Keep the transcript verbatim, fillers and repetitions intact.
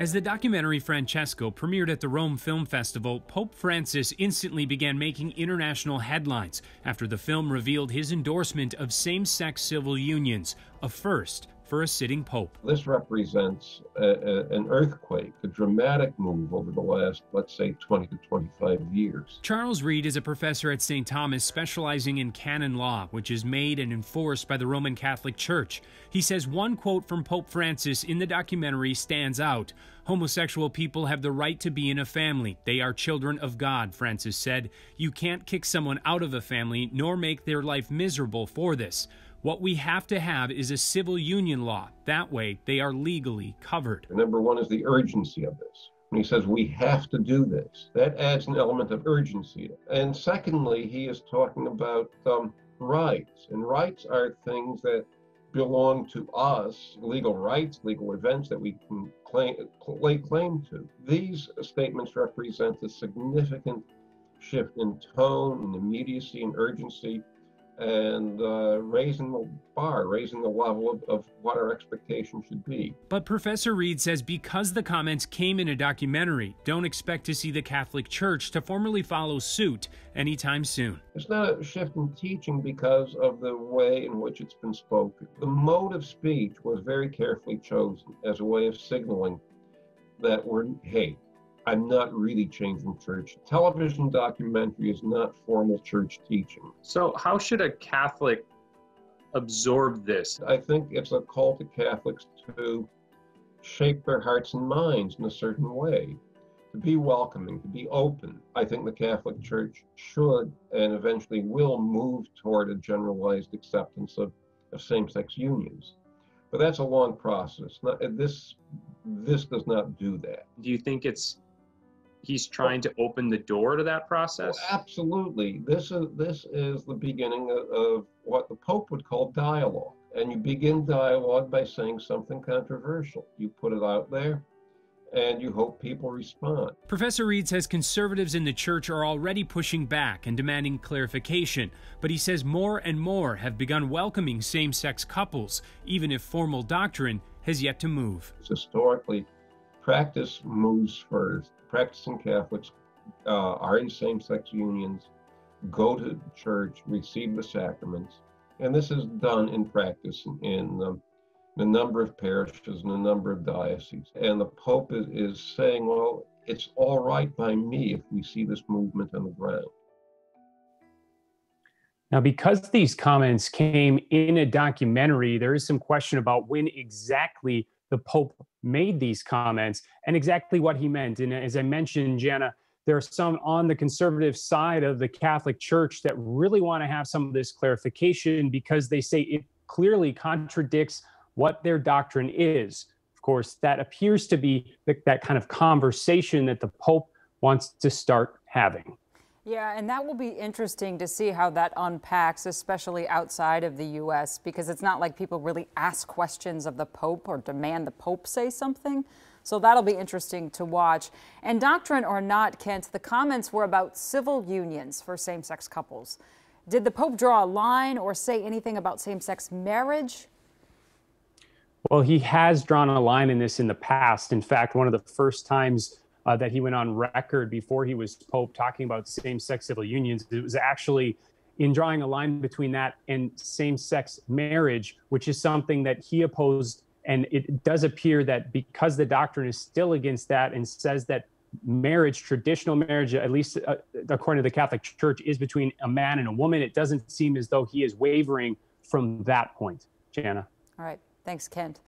As the documentary Francesco premiered at the Rome Film Festival, Pope Francis instantly began making international headlines after the film revealed his endorsement of same-sex civil unions, a first for a sitting pope. This represents a, a, an earthquake, a dramatic move over the last, let's say, twenty to twenty-five years. Charles Reed is a professor at Saint Thomas specializing in canon law, which is made and enforced by the Roman Catholic Church. He says one quote from Pope Francis in the documentary stands out. "Homosexual people have the right to be in a family. They are children of God," Francis said. "You can't kick someone out of a family nor make their life miserable for this. What we have to have is a civil union law. That way, they are legally covered." Number one is the urgency of this. When he says, we have to do this, that adds an element of urgency. And secondly, he is talking about um, rights. And rights are things that belong to us, legal rights, legal events that we can claim, lay claim to. These statements represent a significant shift in tone, in immediacy and urgency, and uh, raising the bar, raising the level of, of what our expectation should be. But Professor Reed says because the comments came in a documentary, don't expect to see the Catholic Church to formally follow suit anytime soon. It's not a shift in teaching because of the way in which it's been spoken. The mode of speech was very carefully chosen as a way of signaling that we're, hey, I'm not really changing church. Television documentary is not formal church teaching. So how should a Catholic absorb this? I think it's a call to Catholics to shape their hearts and minds in a certain way, to be welcoming, to be open. I think the Catholic Church should and eventually will move toward a generalized acceptance of, of same-sex unions. But that's a long process. Not, this, this does not do that. Do you think it's he's trying to open the door to that process? Well, absolutely. This is, this is the beginning of, of what the Pope would call dialogue. And you begin dialogue by saying something controversial. You put it out there, and you hope people respond. Professor Reed says conservatives in the church are already pushing back and demanding clarification, but he says more and more have begun welcoming same-sex couples, even if formal doctrine has yet to move. Historically, practice moves first. Practicing Catholics uh, are in same-sex unions, go to church, receive the sacraments, and this is done in practice in um, the number of parishes and the number of dioceses. And the Pope is, is saying, well, it's all right by me if we see this movement on the ground. Now, because these comments came in a documentary, there is some question about when exactly the Pope made these comments and exactly what he meant. And as I mentioned, Jana, there are some on the conservative side of the Catholic Church that really want to have some of this clarification because they say it clearly contradicts what their doctrine is. Of course, that appears to be that kind of conversation that the Pope wants to start having. Yeah, and that will be interesting to see how that unpacks, especially outside of the U S, because it's not like people really ask questions of the Pope or demand the Pope say something. So that'll be interesting to watch. And doctrine or not, Kent, the comments were about civil unions for same-sex couples. Did the Pope draw a line or say anything about same-sex marriage? Well, he has drawn a line in this in the past. In fact, one of the first times uh, that he went on record before he was Pope talking about same-sex civil unions, it was actually in drawing a line between that and same-sex marriage, which is something that he opposed. And it does appear that because the doctrine is still against that and says that marriage, traditional marriage, at least uh, according to the Catholic Church, is between a man and a woman, it doesn't seem as though he is wavering from that point. Jana. All right. Thanks, Kent.